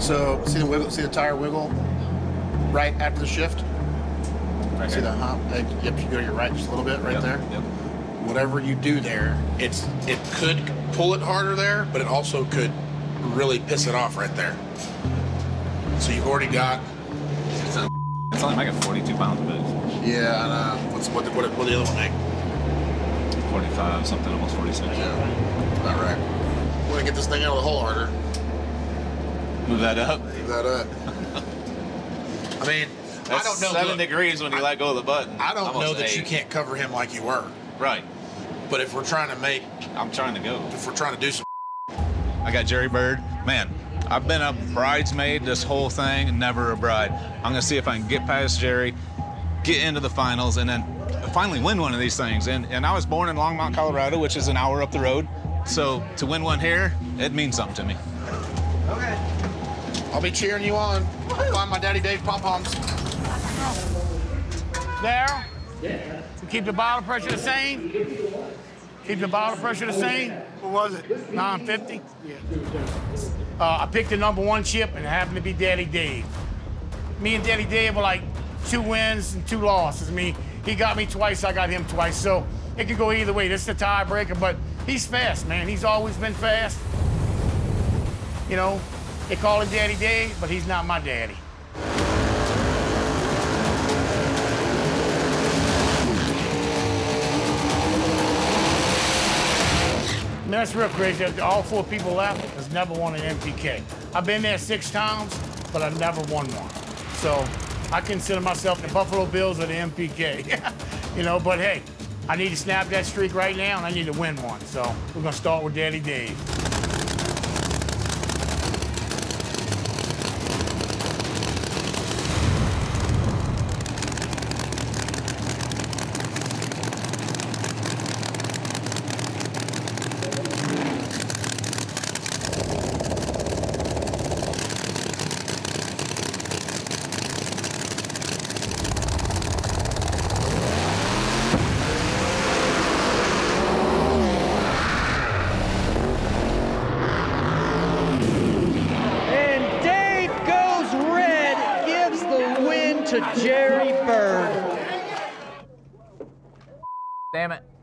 So see the wiggle, see the tire wiggle right after the shift? Right. See the hump? Yep, you go to your right just a little bit right there. Yep. Whatever you do there, it could pull it harder there, but it also could really piss it off right there. So you've already got... It's only making 42 pounds of boost. Yeah, I know. What did the other one make? 45, something, almost 46. Yeah, all right. We're gonna get this thing out of the hole harder. Move that up. Move that up. I mean, that's I don't know. 7 degrees when you let go of the button. I don't know that you can't cover him like you were. Right. But if we're trying to make... I'm trying to go. If we're trying to do some... I got Jerry Bird. Man, I've been a bridesmaid this whole thing, never a bride. I'm gonna see if I can get past Jerry, get into the finals, and then finally win one of these things. And I was born in Longmont, Colorado, which is an hour up the road. So to win one here, it means something to me. Okay. I'll be cheering you on. Find my Daddy Dave pom-poms. There. Yeah. Keep the bottle pressure the same. Keep the bottle pressure the same. What was it? 950? Yeah. I picked the #1 chip, and it happened to be Daddy Dave. Me and Daddy Dave were like 2 wins and 2 losses. I mean, he got me twice, I got him twice. So it could go either way. This is the tiebreaker, but he's fast, man. He's always been fast. You know, they call him Daddy Dave, but he's not my daddy. I mean, that's real crazy. All 4 people left has never won an MPK. I've been there 6 times, but I've never won one. So I consider myself the Buffalo Bills or the MPK. You know, but hey, I need to snap that streak right now, and I need to win one. So we're going to start with Daddy Dave. To Jerry Bird. Damn it.